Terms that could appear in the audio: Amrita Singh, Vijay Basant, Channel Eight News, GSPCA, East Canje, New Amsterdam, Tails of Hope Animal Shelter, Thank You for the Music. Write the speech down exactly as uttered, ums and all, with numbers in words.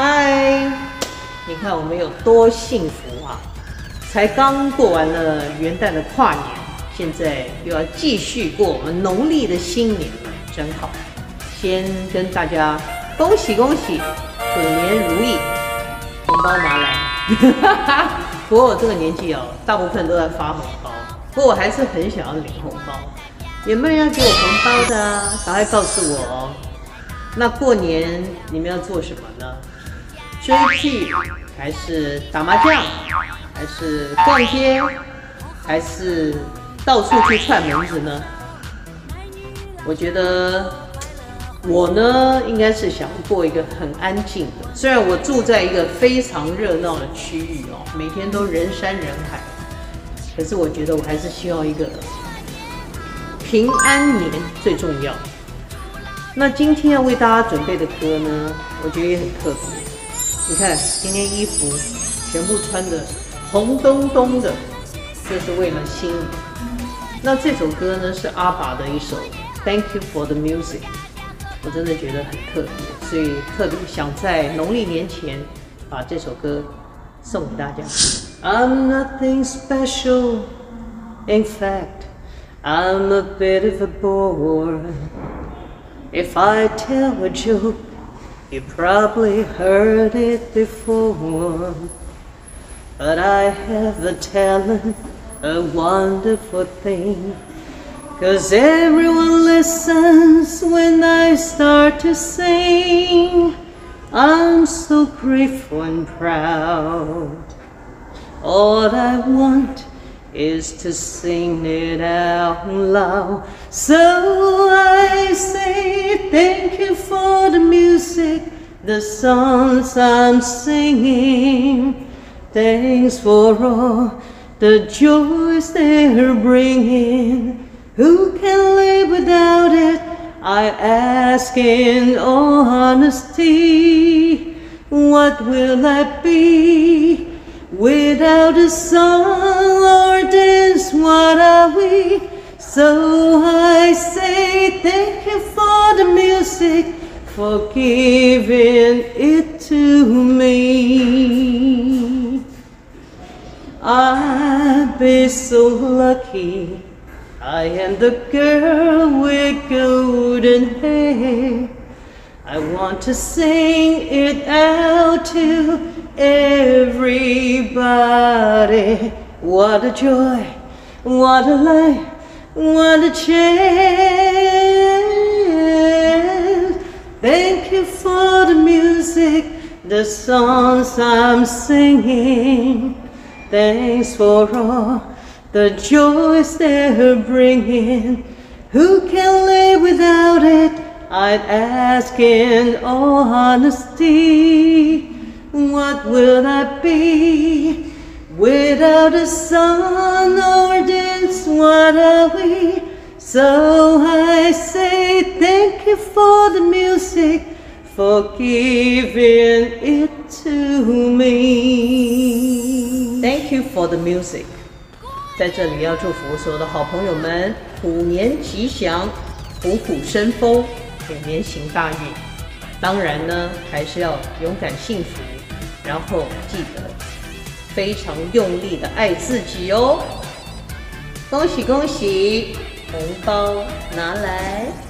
嗨，你看我们有多幸福啊！才刚过完了元旦的跨年，现在又要继续过我们农历的新年了，真好！先跟大家恭喜恭喜，虎年如意，红包拿来！不过我这个年纪哦，大部分都在发红包，不过我还是很想要领红包。有没有人要给我红包的啊？赶快告诉我哦！那过年你们要做什么呢？追剧，还是打麻将，还是逛街，还是到处去串门子呢？我觉得我呢，应该是想过一个很安静的。虽然我住在一个非常热闹的区域哦，每天都人山人海，可是我觉得我还是需要一个平安年最重要。那今天要为大家准备的歌呢，我觉得也很特别。你看，今天衣服全部穿的红咚咚的，这是为了新年。那这首歌呢是阿爸的一首《Thank You for the Music》，我真的觉得很特别，所以特别想在农历年前把这首歌送给大家。I'm nothing special, in fact, I'm a bit of a bore. If I tell a joke.You probably heard it before, but I have a talent, a wonderful thing, 'cause everyone listens when I start to sing. I'm so grateful and proud. All I want is to sing it out loud. So I say thank you for the music, the songs I'm singing. Thanks for all the joys they're bringing. Who can live without it? I ask in all honesty. What will I be without a song or dance? What are we? So I say thank you for the music, for giving it to me. I've been so lucky, I am the girl with golden hair. I want to sing it out to everybody. What a joy, what a light, what a chance. Thank you for the music, the songs I'm singing. Thanks for all the joys they're bringing. Who can live without it? I'd ask in all honesty, what would I be without a song or dance? What are we? So I say thank you for the music, for giving it to me. Thank you for the music. 在这里要祝福所有的好朋友们，虎年吉祥，虎虎生风。虎年行大运，当然呢，还是要勇敢幸福，然后记得非常用力的爱自己哦！恭喜恭喜，红包拿来！